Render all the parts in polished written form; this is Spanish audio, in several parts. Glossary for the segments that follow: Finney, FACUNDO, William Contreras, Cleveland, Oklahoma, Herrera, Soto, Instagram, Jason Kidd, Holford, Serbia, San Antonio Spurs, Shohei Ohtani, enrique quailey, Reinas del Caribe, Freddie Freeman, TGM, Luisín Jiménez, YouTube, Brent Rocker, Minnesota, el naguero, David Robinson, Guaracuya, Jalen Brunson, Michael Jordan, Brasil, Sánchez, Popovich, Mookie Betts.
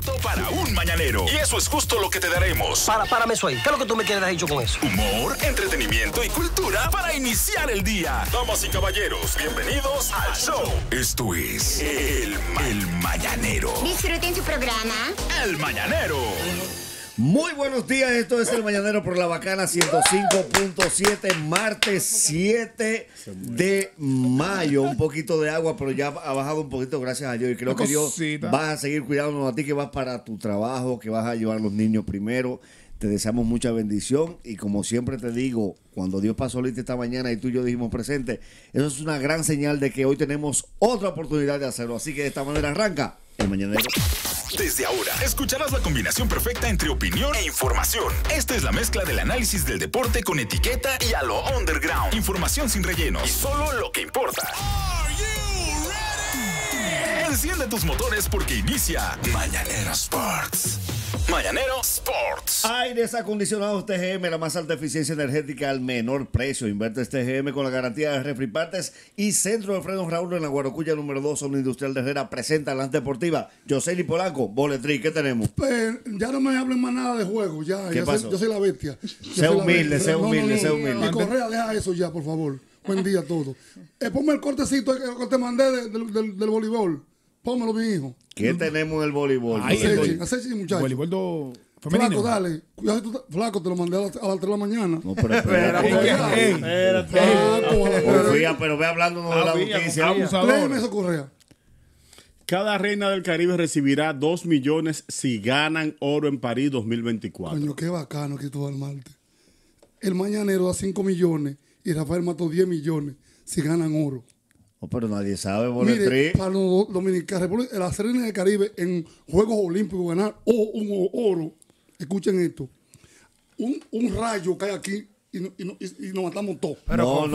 tanto para un mañanero. Y eso es justo lo que te daremos. Párame eso ahí. ¿Qué es lo que tú me quieres dar dicho con eso? Humor, entretenimiento y cultura para iniciar el día. Damas y caballeros, bienvenidos al show. Esto es El Mañanero. Disfruten su programa. El Mañanero. Muy buenos días, esto es El Mañanero por la Bacana 105.7, martes 7 de mayo. Un poquito de agua, pero ya ha bajado un poquito, gracias a Dios. Y creo que Dios vas a seguir cuidándonos a ti, que vas para tu trabajo, que vas a llevar a los niños primero. Te deseamos mucha bendición y, como siempre te digo, cuando Dios pasó lista esta mañana y tú y yo dijimos presente, eso es una gran señal de que hoy tenemos otra oportunidad de hacerlo. Así que de esta manera arranca El Mañanero. Desde ahora, escucharás la combinación perfecta entre opinión e información. Esta es la mezcla del análisis del deporte con etiqueta y a lo underground. Información sin relleno y solo lo que importa. Enciende tus motores porque inicia Mañanero Sports. Mañanero Sports. Aires acondicionados TGM, la más alta eficiencia energética al menor precio. Invertes TGM con la garantía de Refri Partes y Centro de Frenos Raúl en la Guaracuya número 2, zona industrial de Herrera. Presenta la Ante Deportiva. Lipolanco, Boletri, ¿qué tenemos? Pues, ya no me hablen más nada de juego, ya pasó? Yo soy la bestia. Sea humilde, sea humilde, sea humilde. Y Correa, deja eso ya, por favor. Buen día a todos. Ponme el cortecito que te mandé del voleibol. Pónmelo, mi hijo. ¿Qué tenemos en el voleibol? Acechi, muchachos. Voleibol femenino. Flaco, dale. Flaco, te lo mandé a las 3 de la mañana. No, pero espérate. Pero ve hablándonos de la justicia. Léeme eso, Correa. Cada reina del Caribe recibirá 2 millones si ganan oro en París 2024. Coño, qué bacano, Cristóbal Marte. El Mañanero da 5 millones y Rafael Mato 10 millones si ganan oro. Oh, pero nadie sabe, Boletri. Para los dominicanos, las reinas del Caribe en Juegos Olímpicos ganar un oro. Escuchen esto. Un rayo cae aquí y nos matamos todos. Pero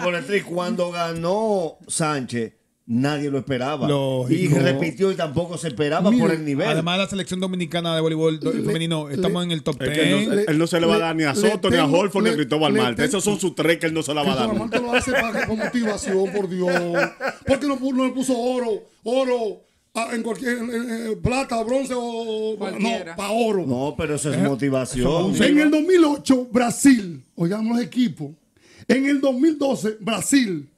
Boletri, cuando ganó Sánchez, nadie lo esperaba. Lógico. Y repitió y tampoco se esperaba. Mira, por el nivel. Además, la selección dominicana de voleibol femenino, estamos en el top 10. Él no se le va a dar ni a Soto, ni a Holford, ni a Cristóbal Marte. Esos son sus tres que él no se la va a dar. Cristóbal Marte lo hace con motivación, por Dios. Porque no le puso oro. En cualquier plata, bronce o cualquiera. No, para oro. No, pero eso es motivación. En el 2008, Brasil. Oigan los equipos. En el 2012, Brasil.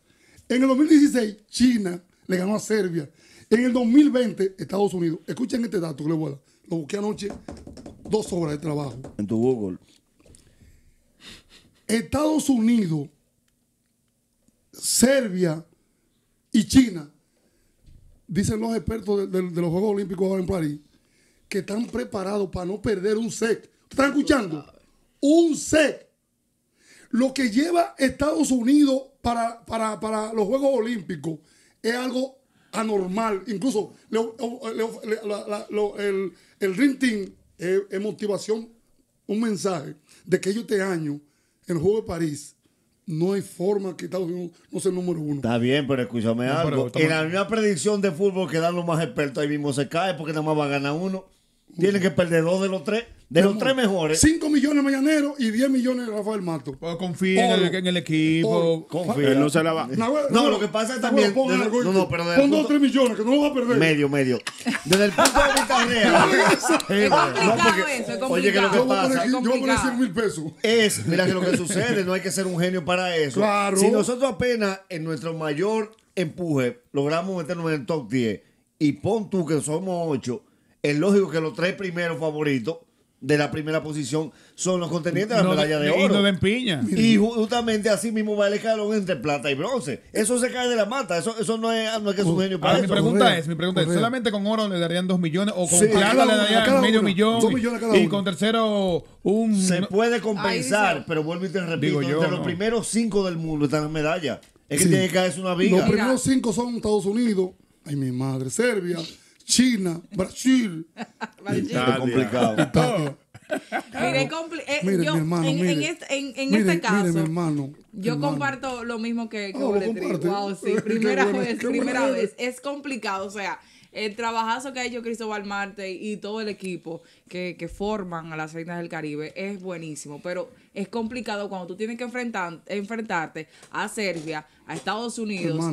En el 2016, China le ganó a Serbia. En el 2020, Estados Unidos. Escuchen este dato que le voy a dar. Lo busqué anoche, 2 horas de trabajo. En tu Google. Estados Unidos, Serbia y China, dicen los expertos de los Juegos Olímpicos ahora en París, que están preparados para no perder un set. ¿Están escuchando? Un set. Lo que lleva Estados Unidos para los Juegos Olímpicos es algo anormal. Incluso el Ring Team es motivación, un mensaje de que ellos este año, el Juego de París, no hay forma que Estados Unidos no sea el número uno. Está bien, pero escúchame algo. En la misma predicción de fútbol que dan los más expertos, ahí mismo se cae porque nada más va a ganar uno. Tiene que perder 2 de los 3. De los 3 mejores. 5 millones Mañanero y 10 millones Rafael Mato. Pues confía en el equipo. Confía. No se la va. No, lo que pasa es también. Pon 2 o 3 millones, que no lo va a perder. Medio. Desde el punto de vista real. Es complicado eso. Oye, que lo que pasa. Yo voy a poner 100 mil pesos. Mira que lo que sucede, no hay que ser un genio para eso. Claro. Si nosotros apenas en nuestro mayor empuje logramos meternos en el top 10 y pon tú que somos 8. Es lógico que los 3 primeros favoritos de la primera posición son los contendientes de la medalla de oro. Y no den piña. Y justamente así mismo va el escalón entre plata y bronce. Eso se cae de la mata. Eso no es que es un genio para eso. Mi pregunta es, ¿solamente con oro le darían 2 millones? ¿O con plata le darían medio millón? 2 millones cada uno. Y con tercero un... Se puede compensar, pero vuelvo y te repito, entre los primeros 5 del mundo están las medallas. Es que tiene que caerse una viga. Los primeros 5 son Estados Unidos, ay mi madre, Serbia, China, Brasil, Italia. Complicado. Italia. Mire, mi hermano, en este caso, yo comparto lo mismo que Boletri. Wow, sí, primera vez. Es complicado, o sea, el trabajazo que ha hecho Cristóbal Marte y todo el equipo que forman a las Reinas del Caribe es buenísimo, pero es complicado cuando tú tienes que enfrentarte a Serbia, a Estados Unidos,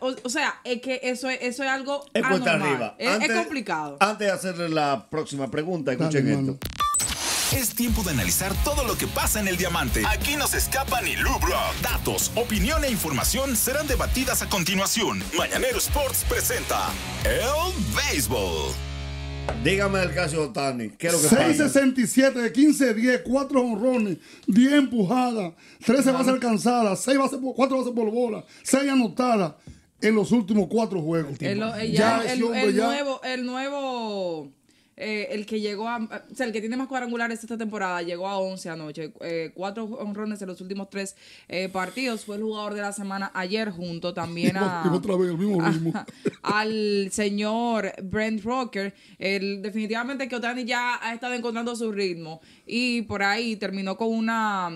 o sea, es que eso es algo anormal. Es complicado. Antes de hacerle la próxima pregunta, escuchen esto. Es tiempo de analizar todo lo que pasa en el diamante. Aquí no se escapa ni rubro. Datos, opinión e información serán debatidas a continuación. Mañanero Sports presenta El Béisbol. Dígame el caso de Otani. 6.67 de 15-10, 4 honrones, 10 empujadas, 13 bases alcanzadas, 4 bases por bola, 6 anotadas en los últimos 4 juegos. El que llegó a... O sea, el que tiene más cuadrangulares esta temporada llegó a 11 anoche. 4 honrones en los últimos 3 partidos. Fue el jugador de la semana ayer junto también a... al señor Brent Rocker. Definitivamente que Otani ya ha estado encontrando su ritmo. Y por ahí terminó con una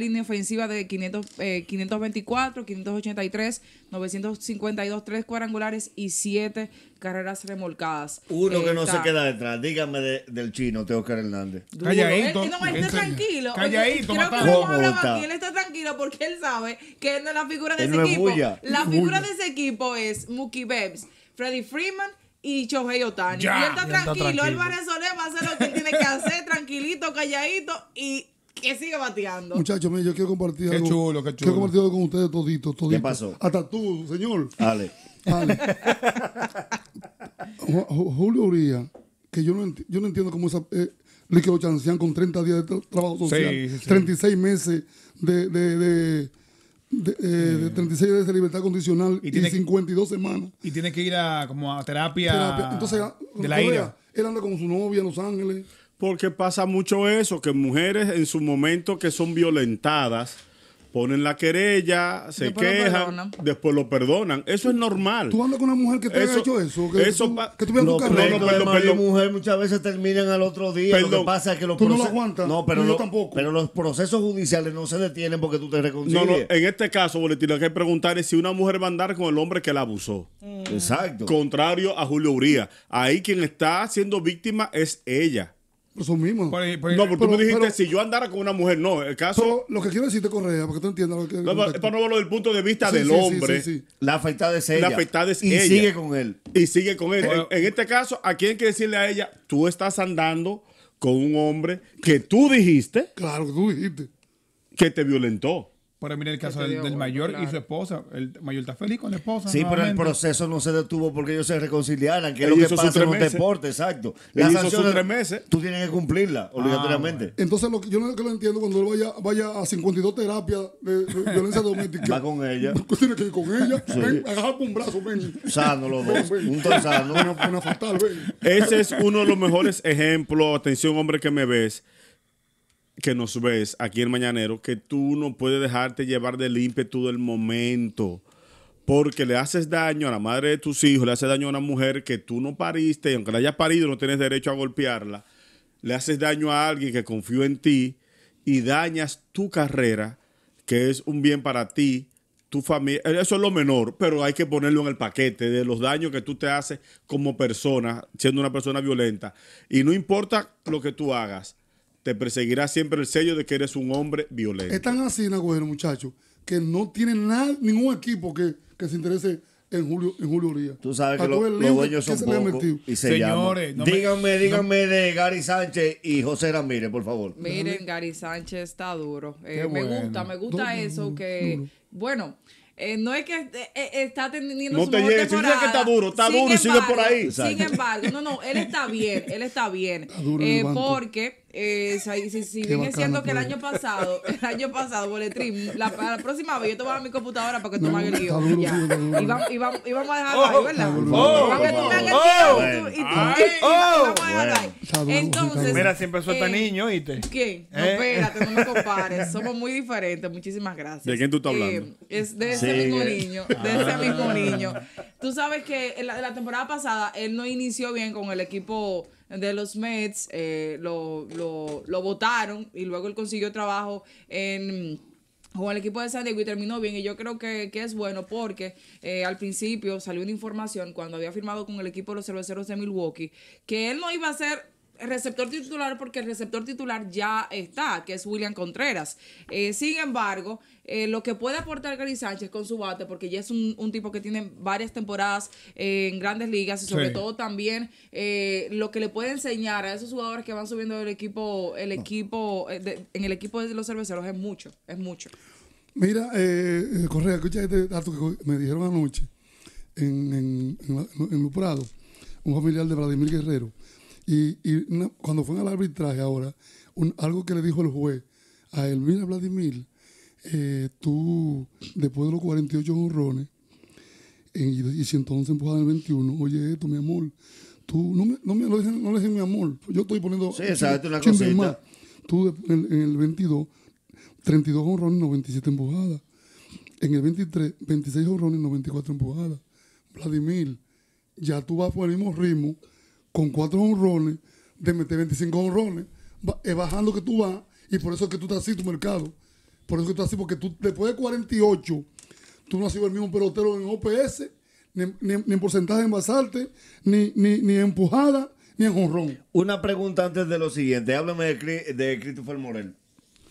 línea ofensiva de 524, 583, 952, 3 cuadrangulares y 7 carreras remolcadas. Uno que no se queda detrás. Dígame del chino, Teócar Hernández. Calladito. Él está tranquilo. Calladito. Él está tranquilo porque él sabe que él no es la figura de ese equipo. La figura de ese equipo es Mookie Betts, Freddie Freeman y Shohei Ohtani. Y él está tranquilo. Él va a resolver, va a hacer lo que tiene que hacer, tranquilito, calladito y que sigue bateando. Muchachos, yo quiero compartir algo. Qué chulo, qué chulo. Quiero compartir algo con ustedes toditos. ¿Qué pasó? Hasta tú, señor. Dale. Julio Uría, que yo no entiendo cómo esa le quedó chancean con 30 días de trabajo social, 36 meses de 36 días de libertad condicional y 52 semanas. Y tiene que ir a terapia. Entonces, de la ira. Él anda con su novia en Los Ángeles. Porque pasa mucho eso, que mujeres en su momento que son violentadas, ponen la querella, se quejan, después lo perdonan. Eso es normal. ¿Tú andas con una mujer que te haya hecho eso? Que tú veas tu carrera. No, mujer muchas veces terminan al otro día. Perdón. Lo que pasa es que los procesos... Tú no lo aguantas. No, pero yo tampoco. Pero los procesos judiciales no se detienen porque tú te reconcilias. No, en este caso, Boletri, lo que hay que preguntar es si una mujer va a andar con el hombre que la abusó. Exacto. Contrario a Julio Uría. Ahí quien está siendo víctima es ella. Eso mismo. No, porque tú me dijiste, si yo andara con una mujer, no. El caso. Pero lo que quiero decirte, Correa, porque tú entiendas lo que. Para no verlo desde el punto de vista del hombre. Sí. La afectada es ella. La afectada es ella. Y sigue con él. Bueno, en este caso, ¿a quién hay que decirle a ella? Tú estás andando con un hombre que tú dijiste. Claro, que tú dijiste. Que te violentó. Pero mira el caso del mayor y su esposa. El mayor está feliz con la esposa. Sí, pero el proceso no se detuvo porque ellos se reconciliaran, que es lo que pasa en un deporte, exacto. Las sanciones, 3 meses. Tú tienes que cumplirlas obligatoriamente. Bueno. Entonces, yo no lo entiendo cuando él vaya a 52 terapias de violencia doméstica. Va con ella. Tiene que ir con ella. Sí. Ven, agarra por un brazo, ven. Sano los dos. Punto sano. Una fatal, ven. Ese es uno de los mejores ejemplos. Atención, hombre, que me ves. Que nos ves aquí en Mañanero, que tú no puedes dejarte llevar del ímpetu del momento, porque le haces daño a la madre de tus hijos, le haces daño a una mujer que tú no pariste, y aunque la hayas parido no tienes derecho a golpearla, le haces daño a alguien que confió en ti y dañas tu carrera, que es un bien para ti, tu familia. Eso es lo menor, pero hay que ponerlo en el paquete de los daños que tú te haces como persona, siendo una persona violenta, y no importa lo que tú hagas, te perseguirá siempre el sello de que eres un hombre violento. Están así, Nagüero, muchachos, que no tienen ningún equipo que se interese en Julio Uría. Tú sabes que los dueños son pocos. Señores, díganme de Gary Sánchez y José Ramírez, por favor. Miren, Gary Sánchez está duro. Me gusta eso que... Bueno... no es que está teniendo su mejor temporada. No te llegues, si dices que está duro y sigue por ahí. Sin embargo, no, él está bien. Porque, si bien es cierto que el año pasado, Boletri, la próxima vez yo te voy a dar mi computadora para que tú me hagas el guión. Y vamos a dejarlo ahí, ¿verdad? Para que tú me hagas el guión y vamos a dejarlo ahí. Entonces, mira, siempre suelta niño, ¿oíste? ¿Quién? No, espérate, no me compares. Somos muy diferentes. Muchísimas gracias. ¿De quién tú estás hablando? Es de ese mismo niño. De ese mismo niño. Tú sabes que en la temporada pasada él no inició bien con el equipo de los Mets. Lo votaron y luego él consiguió trabajo en jugó al equipo de San Diego y terminó bien, y yo creo que es bueno porque al principio salió una información cuando había firmado con el equipo de los Cerveceros de Milwaukee que él no iba a ser receptor titular porque el receptor titular ya está, que es William Contreras. Sin embargo, lo que puede aportar Gary Sánchez con su bate, porque ya es un tipo que tiene varias temporadas en grandes ligas y sobre todo también lo que le puede enseñar a esos jugadores que van subiendo del equipo, en el equipo de los Cerveceros es mucho, es mucho. Mira, Correa, escucha este dato que me dijeron anoche en Los Prados, un familiar de Vladimir Guerrero. Cuando fue al arbitraje ahora, algo que le dijo el juez a él: mira, Vladimir, tú después de los 48 jonrones y 111 empujadas en el 21, oye esto, mi amor, tú no le dejes mi amor, yo estoy poniendo... Sí, exacto, una cosita. Más. Tú en el 22, 32 jonrones, 97 empujadas. En el 23, 26 jonrones, 94 empujadas. Vladimir, ya tú vas por el mismo ritmo con 4 honrones, de meter 25 honrones, bajando que tú vas, y por eso es que tú estás así, tu mercado. Por eso es que tú estás así, porque tú, después de 48, tú no has sido el mismo pelotero en OPS, ni en porcentaje en basarte, ni en empujada, ni en honrón. Una pregunta antes de lo siguiente. Háblame de Christopher Morel.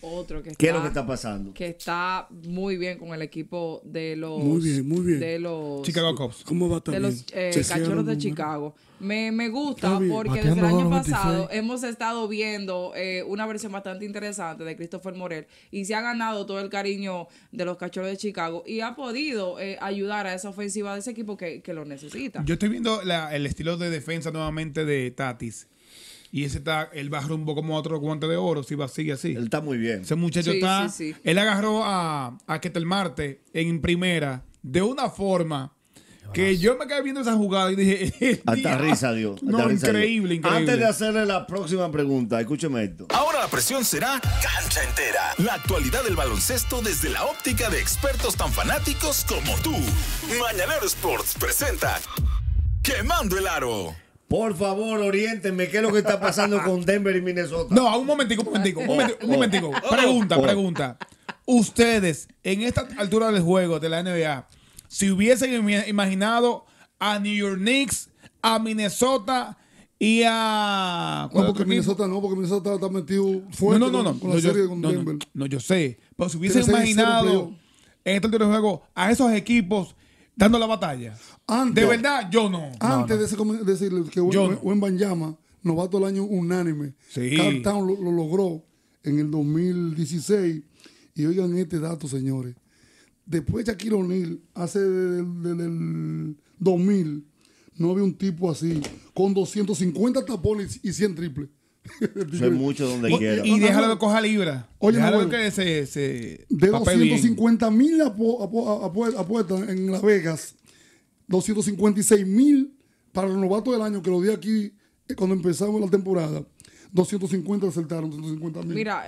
Otro que está... ¿Qué es lo que está pasando? Que está muy bien con el equipo de los... Muy bien, muy bien. De los... Chicago Cubs. ¿Cómo va también? De los Cachorros de Chicago. Me gusta porque desde el año pasado hemos estado viendo una versión bastante interesante de Christopher Morel y se ha ganado todo el cariño de los Cachorros de Chicago y ha podido ayudar a esa ofensiva de ese equipo que lo necesita. Yo estoy viendo el estilo de defensa nuevamente de Tatis. Y ese está, él va rumbo como otro guante de oro, si va así, así. Él está muy bien. Ese muchacho está... Sí, sí. Él agarró a Ketel Marte en primera de una forma que yo me quedé viendo esa jugada y dije... Hasta risa, Dios. No, increíble, increíble. Antes de hacerle la próxima pregunta, escúcheme esto. Ahora la presión será cancha entera. La actualidad del baloncesto desde la óptica de expertos tan fanáticos como tú. Mañanero Sports presenta Quemando el Aro. Por favor, oriéntenme, ¿qué es lo que está pasando con Denver y Minnesota? No, un momentico. Pregunta. Ustedes, en esta altura del juego de la NBA, si hubiesen imaginado a New York Knicks, a Minnesota y a... No, porque Minnesota no, porque Minnesota está metido fuerte con la serie con Denver. No, yo sé. Pero si hubiesen imaginado en esta altura del juego a esos equipos dando la batalla. Antes, de verdad, yo no. Antes de decirle que Wen Banyama, novato del año unánime. Sí. Carl Town lo logró en el 2016. Y oigan este dato, señores. Después de Shaquille O'Neal, hace del 2000, no había un tipo así, con 250 tapones y 100 triples. Soy mucho donde quiera. Y déjalo que coja libra. Oye, déjalo que se de 250,000 apuestas en Las Vegas, 256,000 para los novatos del año, que lo di aquí cuando empezamos la temporada. 250 acertaron, 250,000. Mira,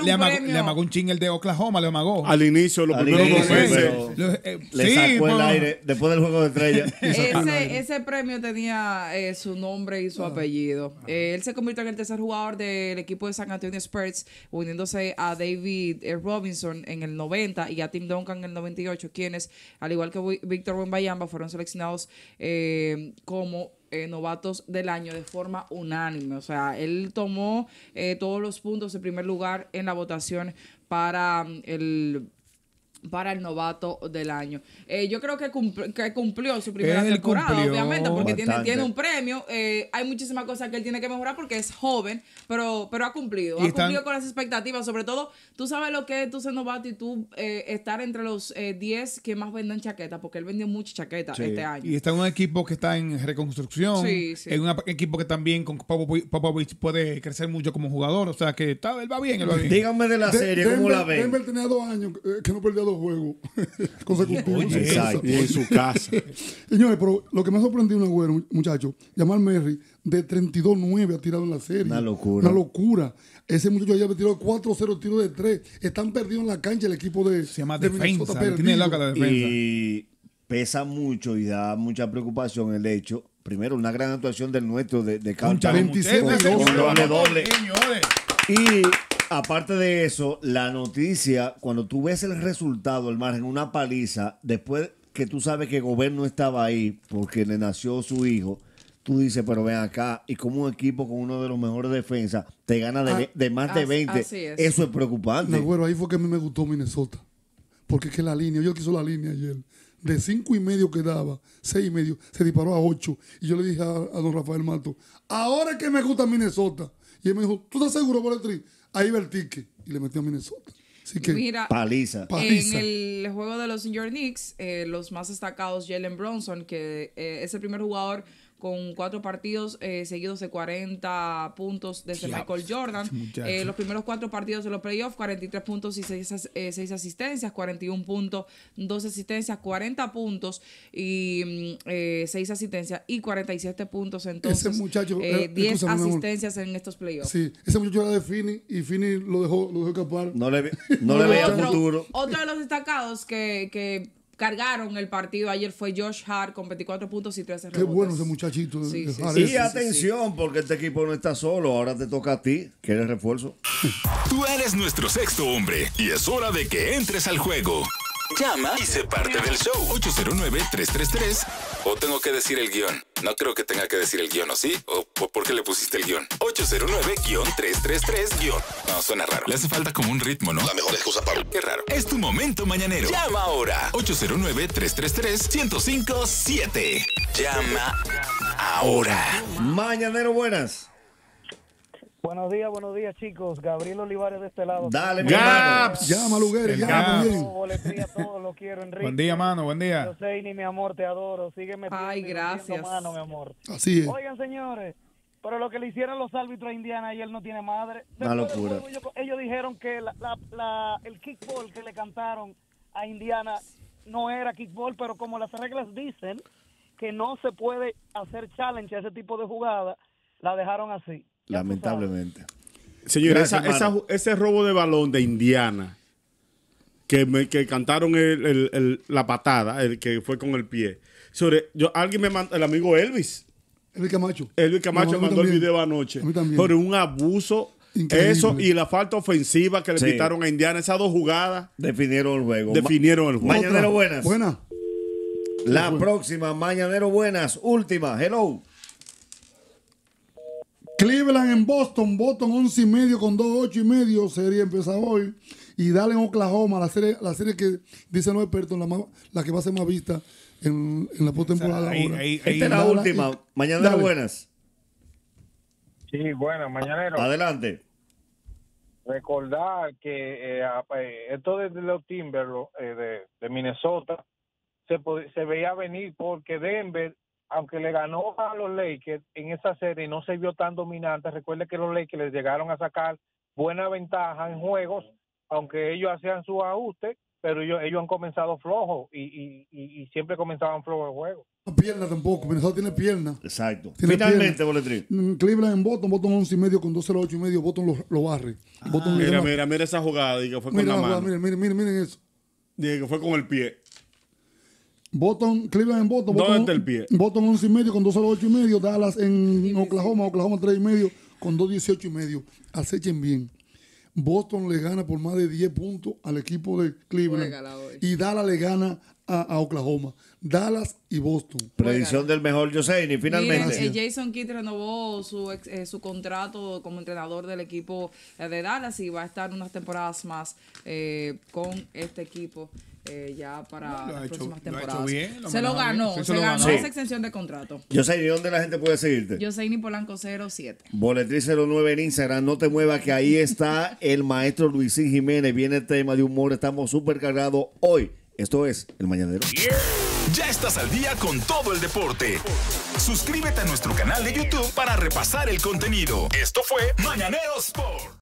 le amagó un ching el de Oklahoma, le amagó. Al inicio, los primeros 2 meses. Le sacó el aire después del juego de estrellas. Ese premio tenía su nombre y su apellido. Él se convirtió en el tercer jugador del equipo de San Antonio Spurs, uniéndose a David Robinson en el 90 y a Tim Duncan en el 98, quienes, al igual que Víctor Wembanyama, fueron seleccionados como... novatos del año de forma unánime. O sea, él tomó todos los puntos de primer lugar en la votación para el novato del año. Yo creo que cumplió su primera temporada, obviamente, porque tiene un premio. Hay muchísimas cosas que él tiene que mejorar porque es joven, pero ha cumplido. Ha cumplido con las expectativas. Sobre todo, tú sabes lo que es tú ser novato y tú estar entre los 10 que más venden chaquetas, porque él vendió muchas chaquetas este año. Y está en un equipo que está en reconstrucción. Sí, sí. En un equipo que también con Popovich puede crecer mucho como jugador. O sea, que él va bien. Díganme de la serie, ¿cómo la ven? Denver tenía 2 años que no perdió juego consecutivos en su casa. Señores, pero lo que me ha sorprendido un agüero, muchacho, Jamal Murray, de 32-9 ha tirado en la serie. Una locura. Una locura. Ese muchacho ya ha tirado 4-0 tiros de 3. Están perdidos en la cancha el equipo de... Se llama de defensa. Tiene loca la defensa. Y pesa mucho y da mucha preocupación el hecho. Primero, una gran actuación del nuestro de Carl Town. 27 con doble. Y Aparte de eso, la noticia, cuando tú ves el resultado, el margen, una paliza, después que tú sabes que Gobert no estaba ahí porque le nació su hijo, tú dices, pero ven acá, y como un equipo con uno de los mejores defensas te gana de más de 20, eso es preocupante. No, bueno, ahí fue que a mí me gustó Minnesota, porque es que la línea, yo quiso la línea ayer, de 5,5 que daba, 6,5, se disparó a 8, y yo le dije a don Rafael Mato, ahora es que me gusta Minnesota, y él me dijo, ¿tú estás seguro, Boletri? Ahí va el ticket, y le metió a Minnesota. Así que, mira, paliza. En el juego de los New York Knicks, los más destacados, Jalen Brunson, que es el primer jugador con 4 partidos seguidos de 40 puntos desde Michael Jordan. Los primeros 4 partidos de los playoffs, 43 puntos y 6 asistencias, 41 puntos, 2 asistencias, 40 puntos y 6 asistencias y 47 puntos. Entonces, ese muchacho, 10 asistencias en estos playoffs. Sí, ese muchacho era de Finney y Finney lo dejó escapar. No le veía futuro. Otro de los destacados que cargaron el partido ayer fue Josh Hart con 24 puntos y 13 rebotes. Qué bueno ese muchachito. Sí, atención, porque este equipo no está solo. Ahora te toca a ti. ¿Quieres refuerzo? Tú eres nuestro sexto hombre y es hora de que entres al juego. Llama y sé parte del show. 809-333. O tengo que decir el guión. No creo que tenga que decir el guión, ¿o sí? ¿O por qué le pusiste el guión? 809-333-. No, suena raro. Le hace falta como un ritmo, ¿no? La mejor excusa para... Qué raro. Es tu momento mañanero. Llama ahora. 809-333-1057. Llama ahora. Mañanero, buenas. Buenos días, chicos. Gabriel Olivares de este lado. Dale, Gaps. Llama, Luguer. Llama, Boletri, a todos los quiero, Enrique. Buen día, mano. Buen día. Yo sé, ni mi amor, te adoro. Sígueme. Ay, gracias. Mano, mi amor. Así es. Oigan, señores, pero lo que le hicieron los árbitros a Indiana ayer no tiene madre. Una locura. Ellos dijeron que el kickball que le cantaron a Indiana no era kickball, pero como las reglas dicen que no se puede hacer challenge a ese tipo de jugada, la dejaron así. Lamentablemente. Señora, ese robo de balón de Indiana, que cantaron la patada, el que fue con el pie. Sobre, alguien me mandó, el amigo Elvis. Elvis Camacho mandó el video anoche. Por un abuso. Increíble. Eso y la falta ofensiva que le quitaron a Indiana. Esas 2 jugadas definieron el juego. Mañanero, buenas. La próxima, Mañanero, buenas. Última, hello. Cleveland en Boston, 11,5 con 2, 8,5, serie empieza hoy. Y Dallas en Oklahoma, la serie que dicen los expertos, la que va a ser más vista en la postemporada. Esta es la última. Mañanero, buenas. Sí, buenas, Mañanero. Adelante. Recordar que esto de los Timberwolves de Minnesota se veía venir porque Denver, aunque le ganó a los Lakers en esa serie, no se vio tan dominante. Recuerde que los Lakers les llegaron a sacar buena ventaja en juegos, aunque ellos hacían sus ajustes, pero ellos han comenzado flojos y siempre comenzaban flojos el juego. No pierna tampoco, Minnesota tiene pierna. Exacto. Finalmente, Boletri. Cleveland en Boston 11,5 con 2,08,5, Boston lo barre. Mira esa jugada, y que fue con la mano. Miren eso. Dije que fue con el pie. Cleveland en Boston. ¿Dónde está el pie? Boston 11,5 con 2,08,5. Dallas en Oklahoma 3,5 con 2,18,5. Acechen bien. Boston le gana por más de 10 puntos al equipo de Cleveland. Y Dallas le gana a Oklahoma. Dallas y Boston. Predicción del mejor Yoseini, finalmente. Miren, Jason Kidd renovó su contrato como entrenador del equipo de Dallas y va a estar unas temporadas más con este equipo. Ya para las próximas temporadas. Se lo ganó esa extensión de contrato. Yo sé, ¿y dónde la gente puede seguirte? Yo soy Lipolanco 07. Boletri 09 en Instagram. No te muevas, que ahí está el maestro Luisín Jiménez. Viene el tema de humor. Estamos súper cargados hoy. Esto es El Mañanero. Ya estás al día con todo el deporte. Suscríbete a nuestro canal de YouTube para repasar el contenido. Esto fue Mañanero Sports.